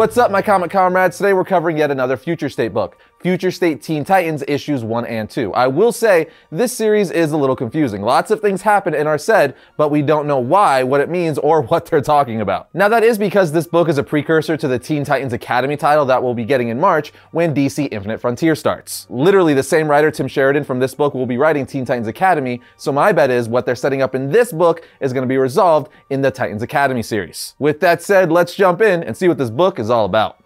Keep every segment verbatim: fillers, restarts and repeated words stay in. What's up, my comic comrades? Today we're covering yet another Future State book, Future State Teen Titans issues one and two. I will say, this series is a little confusing. Lots of things happen and are said, but we don't know why, what it means, or what they're talking about. Now that is because this book is a precursor to the Teen Titans Academy title that we'll be getting in March when D C Infinite Frontier starts. Literally the same writer, Tim Sheridan, from this book will be writing Teen Titans Academy, so my bet is what they're setting up in this book is going to be resolved in the Titans Academy series. With that said, let's jump in and see what this book is all about.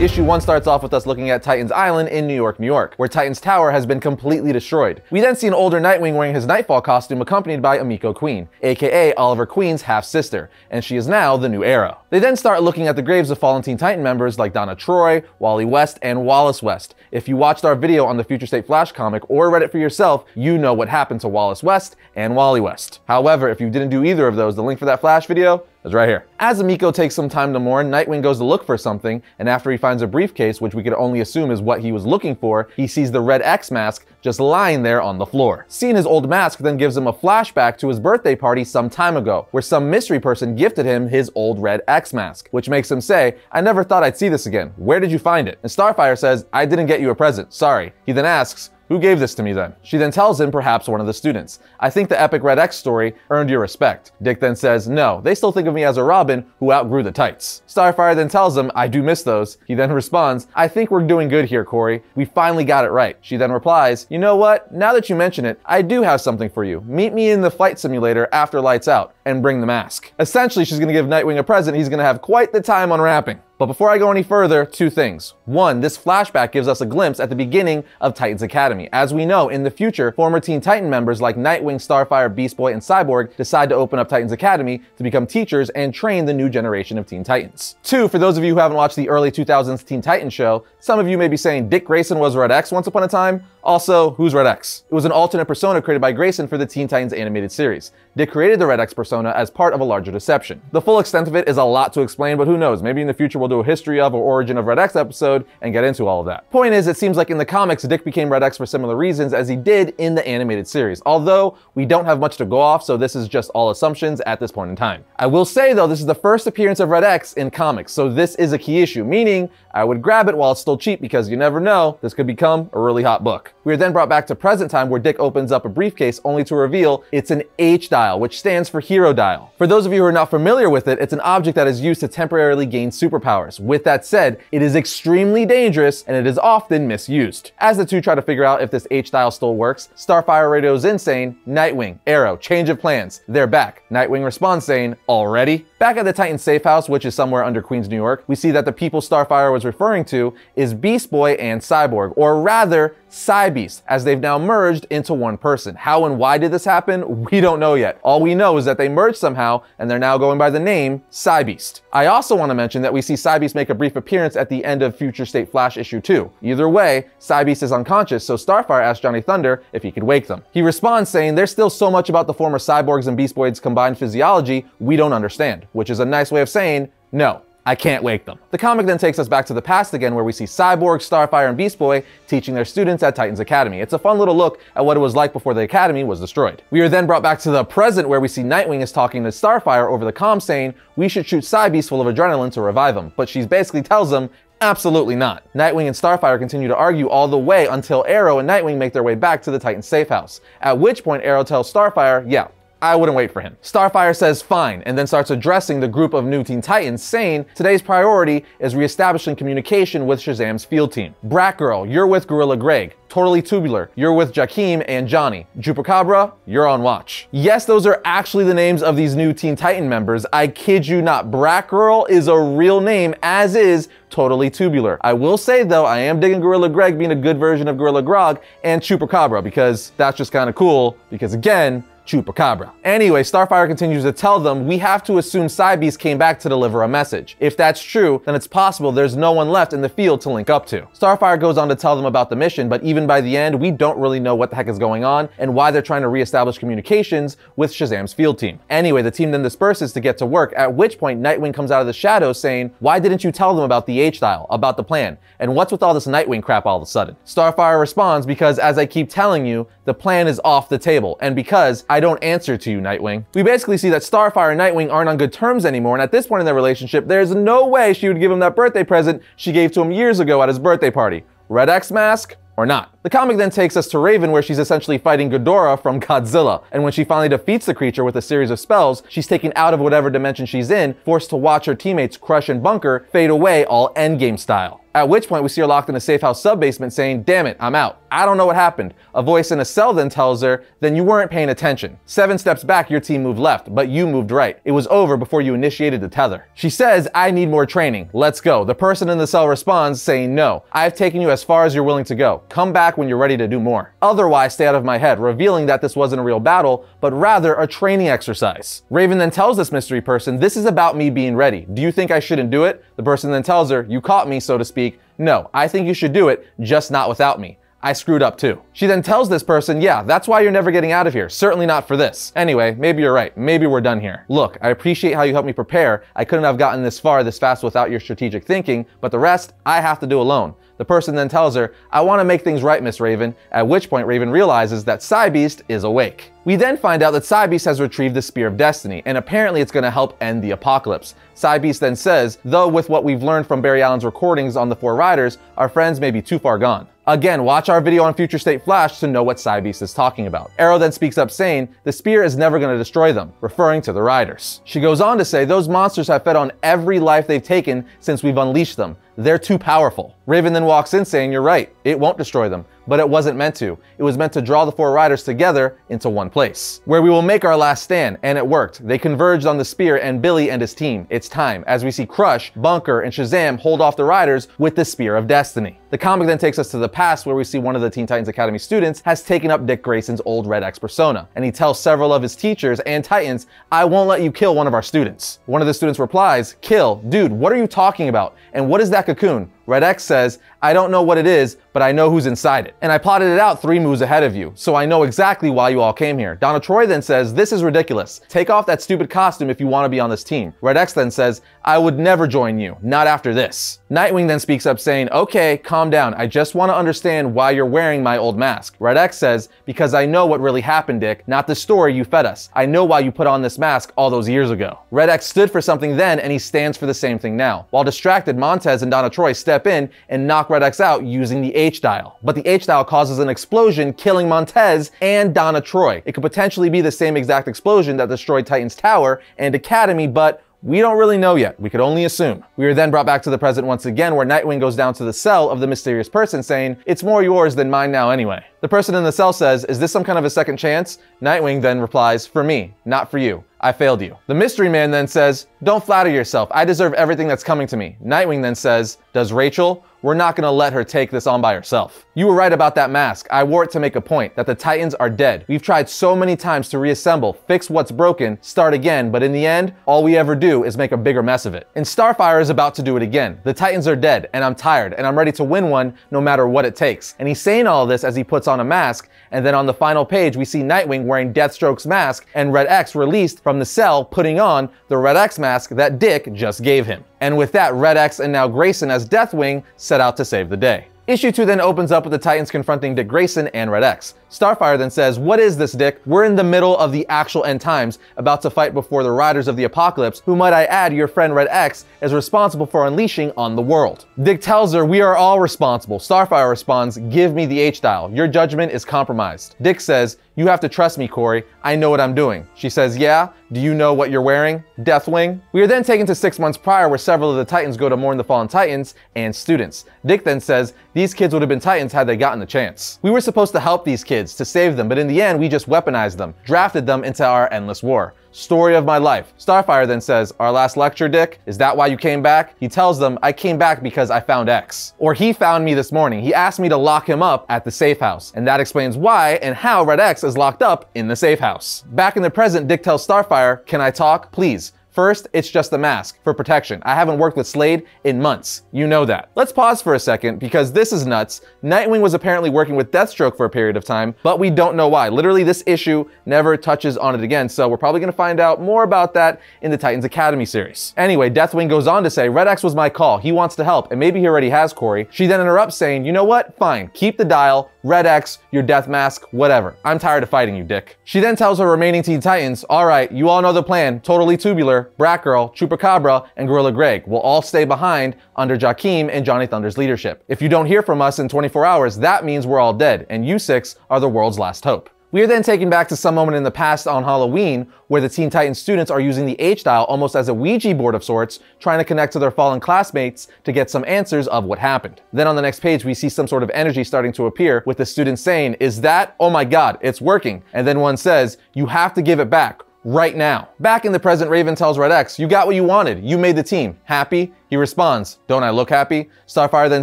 Issue one starts off with us looking at Titans Island in New York, New York, where Titans Tower has been completely destroyed. We then see an older Nightwing wearing his Nightfall costume accompanied by Emiko Queen, aka Oliver Queen's half-sister, and she is now the new Arrow. They then start looking at the graves of fallen Teen Titan members like Donna Troy, Wally West, and Wallace West. If you watched our video on the Future State Flash comic or read it for yourself, you know what happened to Wallace West and Wally West. However, if you didn't do either of those, the link for that Flash video is right here. As Emiko takes some time to mourn, Nightwing goes to look for something, and after he finds a briefcase, which we could only assume is what he was looking for, he sees the Red X mask just lying there on the floor. Seeing his old mask then gives him a flashback to his birthday party some time ago, where some mystery person gifted him his old Red X mask, which makes him say, "I never thought I'd see this again. Where did you find it?" And Starfire says, "I didn't get you a present, sorry." He then asks, "Who gave this to me then?" She then tells him, perhaps one of the students. "I think the epic Red X story earned your respect." Dick then says, "No, they still think of me as a Robin who outgrew the tights." Starfire then tells him, "I do miss those." He then responds, "I think we're doing good here, Corey. We finally got it right." She then replies, "You know what? Now that you mention it, I do have something for you. Meet me in the flight simulator after lights out and bring the mask." Essentially, she's gonna give Nightwing a present he's gonna have quite the time unwrapping. But before I go any further, two things. One, this flashback gives us a glimpse at the beginning of Titans Academy. As we know, in the future, former Teen Titan members like Nightwing, Starfire, Beast Boy, and Cyborg decide to open up Titans Academy to become teachers and train the new generation of Teen Titans. Two, for those of you who haven't watched the early two thousands Teen Titans show, some of you may be saying Dick Grayson was Red X once upon a time. Also, who's Red X? It was an alternate persona created by Grayson for the Teen Titans animated series. Dick created the Red X persona as part of a larger deception. The full extent of it is a lot to explain, but who knows, maybe in the future we'll We'll do a history of or origin of Red X episode and get into all of that. Point is, it seems like in the comics, Dick became Red X for similar reasons as he did in the animated series, although we don't have much to go off, so this is just all assumptions at this point in time. I will say though, this is the first appearance of Red X in comics, so this is a key issue, meaning I would grab it while it's still cheap because you never know, this could become a really hot book. We are then brought back to present time where Dick opens up a briefcase only to reveal it's an H dial, which stands for Hero Dial. For those of you who are not familiar with it, it's an object that is used to temporarily gain superpowers. With that said, it is extremely dangerous and it is often misused. As the two try to figure out if this H dial still works, Starfire radios in saying, "Nightwing, Arrow, change of plans. They're back." Nightwing responds saying, "Already?" Back at the Titan safe house, which is somewhere under Queens, New York, we see that the people Starfire was referring to is Beast Boy and Cyborg, or rather, Cybeast, as they've now merged into one person. How and why did this happen? We don't know yet. All we know is that they merged somehow, and they're now going by the name Cybeast. I also want to mention that we see Cybeast make a brief appearance at the end of Future State Flash issue two. Either way, Cybeast is unconscious, so Starfire asked Johnny Thunder if he could wake them. He responds saying, "There's still so much about the former Cyborgs and Beast Boy's combined physiology we don't understand," which is a nice way of saying, "No, I can't wake them." The comic then takes us back to the past again, where we see Cyborg, Starfire, and Beast Boy teaching their students at Titans Academy. It's a fun little look at what it was like before the Academy was destroyed. We are then brought back to the present, where we see Nightwing is talking to Starfire over the comm saying, "We should shoot Cybeast full of adrenaline to revive him," but she basically tells him, "Absolutely not." Nightwing and Starfire continue to argue all the way until Arrow and Nightwing make their way back to the Titans safe house, at which point Arrow tells Starfire, "Yeah, I wouldn't wait for him." Starfire says fine, and then starts addressing the group of new Teen Titans, saying today's priority is reestablishing communication with Shazam's field team. Bratgirl, you're with Gorilla Greg. Totally Tubular, you're with Jakeem and Johnny. Chupacabra, you're on watch. Yes, those are actually the names of these new Teen Titan members. I kid you not, Bratgirl is a real name, as is Totally Tubular. I will say though, I am digging Gorilla Greg being a good version of Gorilla Grog and Chupacabra, because that's just kind of cool, because again, Chupacabra. Anyway, Starfire continues to tell them, "We have to assume Cybeast came back to deliver a message. If that's true, then it's possible there's no one left in the field to link up to." Starfire goes on to tell them about the mission, but even by the end, we don't really know what the heck is going on and why they're trying to reestablish communications with Shazam's field team. Anyway, the team then disperses to get to work, at which point Nightwing comes out of the shadows saying, "Why didn't you tell them about the H dial, about the plan? And what's with all this Nightwing crap all of a sudden?" Starfire responds, "Because as I keep telling you, the plan is off the table, and because I I don't answer to you, Nightwing. We basically see that Starfire and Nightwing aren't on good terms anymore, and at this point in their relationship, there's no way she would give him that birthday present she gave to him years ago at his birthday party. Red X mask or not. The comic then takes us to Raven, where she's essentially fighting Ghidorah from Godzilla, and when she finally defeats the creature with a series of spells, she's taken out of whatever dimension she's in, forced to watch her teammates Crush and Bunker fade away all Endgame style. At which point we see her locked in a safe house sub-basement saying, "Damn it, I'm out. I don't know what happened." A voice in a cell then tells her, "Then you weren't paying attention. Seven steps back, your team moved left, but you moved right. It was over before you initiated the tether." She says, "I need more training. Let's go." The person in the cell responds saying, "No, I've taken you as far as you're willing to go. Come back when you're ready to do more. Otherwise, stay out of my head," revealing that this wasn't a real battle, but rather a training exercise. Raven then tells this mystery person, "This is about me being ready. Do you think I shouldn't do it?" The person then tells her, "You caught me, so to speak. No, I think you should do it, just not without me. I screwed up too." She then tells this person, "Yeah, that's why you're never getting out of here. Certainly not for this. Anyway, maybe you're right. Maybe we're done here. Look, I appreciate how you helped me prepare. I couldn't have gotten this far this fast without your strategic thinking, but the rest I have to do alone." The person then tells her, "I want to make things right, Miss Raven," at which point Raven realizes that Cybeast is awake. We then find out that Cybeast has retrieved the Spear of Destiny, and apparently it's going to help end the apocalypse. Cybeast then says, "Though with what we've learned from Barry Allen's recordings on the Four Riders, our friends may be too far gone." Again, watch our video on Future State Flash to know what Cybeast is talking about. Arrow then speaks up saying, "The spear is never going to destroy them," referring to the Riders. She goes on to say, "Those monsters have fed on every life they've taken since we've unleashed them. They're too powerful." Raven then walks in saying, "You're right, it won't destroy them, but it wasn't meant to. It was meant to draw the Four Riders together into one place, where we will make our last stand," and it worked. They converged on the spear and Billy and his team. It's time, as we see Crush, Bunker, and Shazam hold off the Riders with the Spear of Destiny. The comic then takes us to the past, where we see one of the Teen Titans Academy students has taken up Dick Grayson's old Red X persona, and he tells several of his teachers and Titans, "I won't let you kill one of our students." One of the students replies, "Kill? Dude, what are you talking about? And what is that cocoon?" Red X says, "I don't know what it is, but I know who's inside it. And I plotted it out three moves ahead of you, so I know exactly why you all came here." Donna Troy then says, "This is ridiculous. Take off that stupid costume if you want to be on this team." Red X then says, "I would never join you, not after this." Nightwing then speaks up saying, "Okay, calm down. I just want to understand why you're wearing my old mask." Red X says, "Because I know what really happened, Dick, not the story you fed us. I know why you put on this mask all those years ago." Red X stood for something then, and he stands for the same thing now. While distracted, Montez and Donna Troy step in and knock Red X out using the H-Dial. But the H-Dial causes an explosion, killing Montez and Donna Troy. It could potentially be the same exact explosion that destroyed Titan's Tower and Academy, but we don't really know yet. We could only assume. We are then brought back to the present once again, where Nightwing goes down to the cell of the mysterious person saying, "It's more yours than mine now anyway." The person in the cell says, "Is this some kind of a second chance?" Nightwing then replies, "For me, not for you. I failed you." The mystery man then says, "Don't flatter yourself. I deserve everything that's coming to me." Nightwing then says, "Does Rachel? We're not gonna let her take this on by herself. You were right about that mask. I wore it to make a point, that the Titans are dead. We've tried so many times to reassemble, fix what's broken, start again, but in the end, all we ever do is make a bigger mess of it. And Starfire is about to do it again. The Titans are dead, and I'm tired, and I'm ready to win one no matter what it takes." And he's saying all this as he puts on a mask, and then on the final page, we see Nightwing wearing Deathstroke's mask and Red X released from the cell, putting on the Red X mask that Dick just gave him. And with that, Red X and now Grayson as Deathwing set out to save the day. Issue two then opens up with the Titans confronting Dick Grayson and Red X. Starfire then says, "What is this, Dick? We're in the middle of the actual end times, about to fight before the Riders of the Apocalypse, who, might I add, your friend Red X is responsible for unleashing on the world." Dick tells her, "We are all responsible." Starfire responds, "Give me the H-Dial. Your judgment is compromised." Dick says, "You have to trust me, Corey. I know what I'm doing." She says, "Yeah? Do you know what you're wearing? Deathwing?" We are then taken to six months prior, where several of the Titans go to mourn the fallen Titans and students. Dick then says, "These kids would have been Titans had they gotten the chance. We were supposed to help these kids, to save them, but in the end, we just weaponized them, drafted them into our endless war. Story of my life." Starfire then says, "Our last lecture, Dick? Is that why you came back?" He tells them, "I came back because I found X. Or he found me this morning. He asked me to lock him up at the safe house, and that explains why and how Red X is locked up in the safe house." Back in the present, Dick tells Starfire, "Can I talk, please? First, it's just the mask, for protection. I haven't worked with Slade in months. You know that." Let's pause for a second, because this is nuts. Nightwing was apparently working with Deathstroke for a period of time, but we don't know why. Literally, this issue never touches on it again, so we're probably gonna find out more about that in the Titans Academy series. Anyway, Deathwing goes on to say, "Red X was my call. He wants to help, and maybe he already has Corey." She then interrupts saying, "You know what? Fine, keep the dial. Red X, your death mask, whatever. I'm tired of fighting you, Dick. She then tells her remaining Teen Titans, all right, you all know the plan. Totally Tubular, Bratgirl, Chupacabra, and Gorilla Greg will all stay behind under Jakeem and Johnny Thunder's leadership. If you don't hear from us in twenty-four hours, that means we're all dead, and you six are the world's last hope. We are then taken back to some moment in the past on Halloween, where the Teen Titans students are using the H dial almost as a Ouija board of sorts, trying to connect to their fallen classmates to get some answers of what happened. Then on the next page, we see some sort of energy starting to appear, with the students saying, "Is that? Oh my God, it's working." And then one says, "You have to give it back. Right now." Back in the present, Raven tells Red X, "You got what you wanted. You made the team. Happy?" He responds, "Don't I look happy?" Starfire then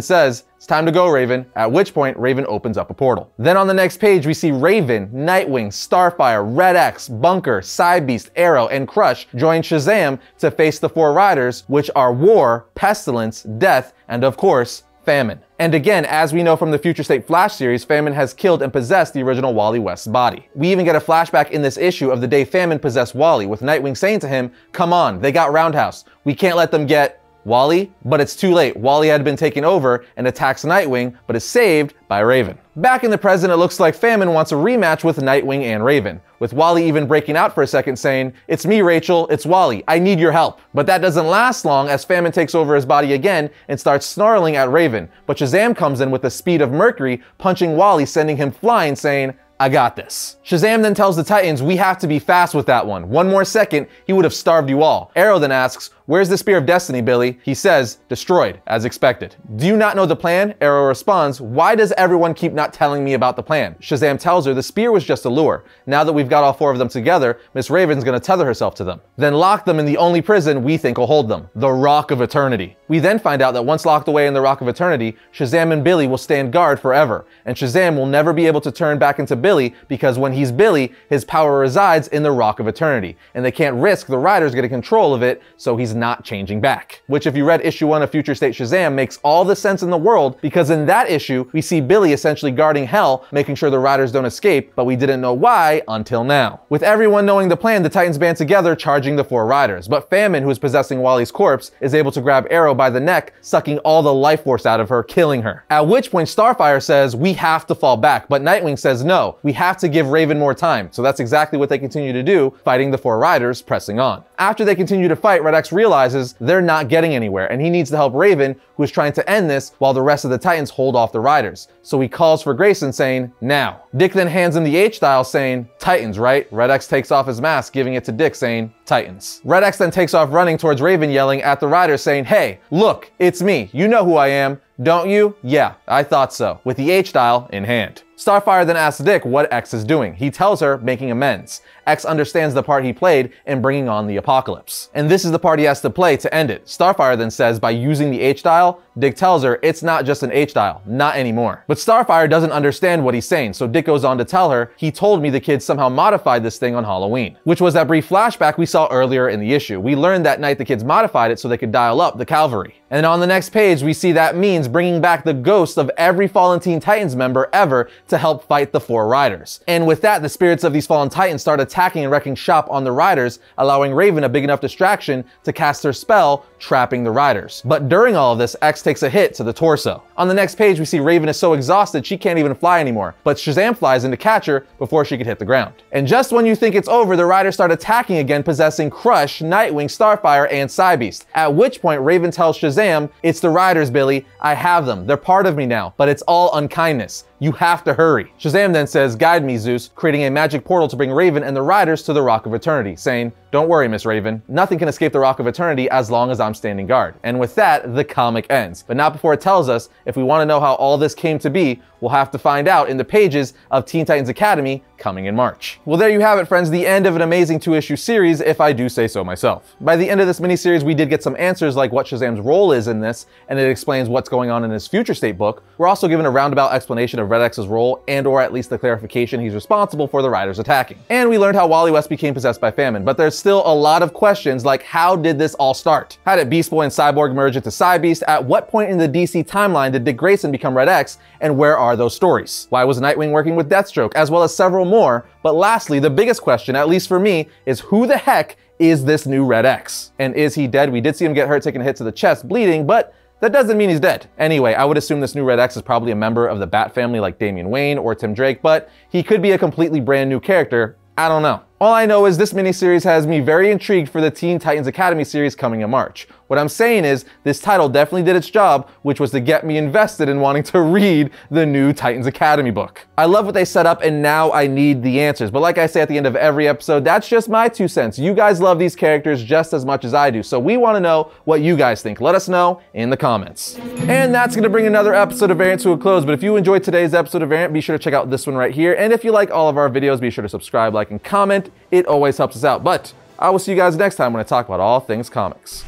says, "It's time to go, Raven," at which point Raven opens up a portal. Then on the next page, we see Raven, Nightwing, Starfire, Red X, Bunker, Cybeast, Arrow, and Crush join Shazam to face the Four Riders, which are War, Pestilence, Death, and of course, Famine. And again, as we know from the Future State Flash series, Famine has killed and possessed the original Wally West's body. We even get a flashback in this issue of the day Famine possessed Wally, with Nightwing saying to him, "Come on, they got Roundhouse. We can't let them get Wally," but it's too late. Wally had been taken over and attacks Nightwing, but is saved by Raven. Back in the present, it looks like Famine wants a rematch with Nightwing and Raven, with Wally even breaking out for a second saying, "It's me, Rachel, it's Wally, I need your help." But that doesn't last long, as Famine takes over his body again and starts snarling at Raven, but Shazam comes in with the speed of Mercury, punching Wally, sending him flying, saying, "I got this." Shazam then tells the Titans, "We have to be fast with that one. One more second, he would have starved you all." Arrow then asks, "Where's the Spear of Destiny, Billy?" He says, "Destroyed, as expected." "Do you not know the plan?" Arrow responds, "Why does everyone keep not telling me about the plan?" Shazam tells her the spear was just a lure. Now that we've got all four of them together, Miss Raven's gonna tether herself to them. Then lock them in the only prison we think will hold them, the Rock of Eternity. We then find out that once locked away in the Rock of Eternity, Shazam and Billy will stand guard forever, and Shazam will never be able to turn back into Billy, because when he's Billy, his power resides in the Rock of Eternity, and they can't risk the Riders getting control of it, so he's not changing back. Which, if you read issue one of Future State Shazam, makes all the sense in the world, because in that issue, we see Billy essentially guarding hell, making sure the Riders don't escape, but we didn't know why until now. With everyone knowing the plan, the Titans band together, charging the Four Riders, but Famine, who is possessing Wally's corpse, is able to grab Arrow by the neck, sucking all the life force out of her, killing her. At which point, Starfire says, "We have to fall back," but Nightwing says, "No, we have to give Raven more time." So that's exactly what they continue to do, fighting the Four Riders, pressing on. After they continue to fight, Red X realizes they're not getting anywhere, and he needs to help Raven, who is trying to end this while the rest of the Titans hold off the Riders. So he calls for Grayson, saying, "Now." Dick then hands him the H dial, saying, "Titans, right?" Red X takes off his mask, giving it to Dick, saying, "Titans." Red X then takes off running towards Raven, yelling at the Riders, saying, "Hey, look, it's me. You know who I am, don't you?" "Yeah, I thought so," with the H dial in hand. Starfire then asks Dick what X is doing. He tells her, making amends. X understands the part he played in bringing on the apocalypse, and this is the part he has to play to end it. Starfire then says, by using the H dial. Dick tells her, it's not just an H dial, not anymore. But Starfire doesn't understand what he's saying, so Dick goes on to tell her, he told me the kids somehow modified this thing on Halloween. Which was that brief flashback we saw earlier in the issue. We learned that night the kids modified it so they could dial up the Calvary. And on the next page, we see that means bringing back the ghosts of every fallen Teen Titans member ever to help fight the Four Riders. And with that, the spirits of these fallen Titans start attacking and wrecking shop on the Riders, allowing Raven a big enough distraction to cast her spell, trapping the Riders. But during all of this, X takes a hit to the torso. On the next page, we see Raven is so exhausted she can't even fly anymore, but Shazam flies in to catch her before she could hit the ground. And just when you think it's over, the Riders start attacking again, possessing Crush, Nightwing, Starfire, and Cybeast. At which point, Raven tells Shazam, "It's the Riders, Billy. I have them. They're part of me now, but it's all unkindness. You have to hurry." Shazam then says, "Guide me, Zeus," creating a magic portal to bring Raven and the Riders to the Rock of Eternity, saying, "Don't worry, Miss Raven. Nothing can escape the Rock of Eternity as long as I'm standing guard." And with that, the comic ends. But not before it tells us, if we want to know how all this came to be, we'll have to find out in the pages of Teen Titans Academy coming in March. Well, there you have it, friends, the end of an amazing two-issue series, if I do say so myself. By the end of this miniseries, we did get some answers like what Shazam's role is in this, and it explains what's going on in his Future State book. We're also given a roundabout explanation of Red X's role, and or at least the clarification he's responsible for the Riders attacking. And we learned how Wally West became possessed by Famine, but there's still a lot of questions like, how did this all start? How did Beast Boy and Cyborg merge into Cybeast? At what point in the D C timeline did Dick Grayson become Red X, and where are those stories? Why was Nightwing working with Deathstroke, as well as several more? But lastly, the biggest question, at least for me, is who the heck is this new Red X? And is he dead? We did see him get hurt, taking a hit to the chest, bleeding, but That doesn't mean he's dead. Anyway, I would assume this new Red X is probably a member of the Bat family like Damian Wayne or Tim Drake, but he could be a completely brand new character. I don't know. All I know is this miniseries has me very intrigued for the Teen Titans Academy series coming in March. What I'm saying is, this title definitely did its job, which was to get me invested in wanting to read the new Titans Academy book. I love what they set up, and now I need the answers. But like I say at the end of every episode, that's just my two cents. You guys love these characters just as much as I do, so we want to know what you guys think. Let us know in the comments. And that's going to bring another episode of Variant to a close, but if you enjoyed today's episode of Variant, be sure to check out this one right here. And if you like all of our videos, be sure to subscribe, like, and comment. It always helps us out. But I will see you guys next time when I talk about all things comics.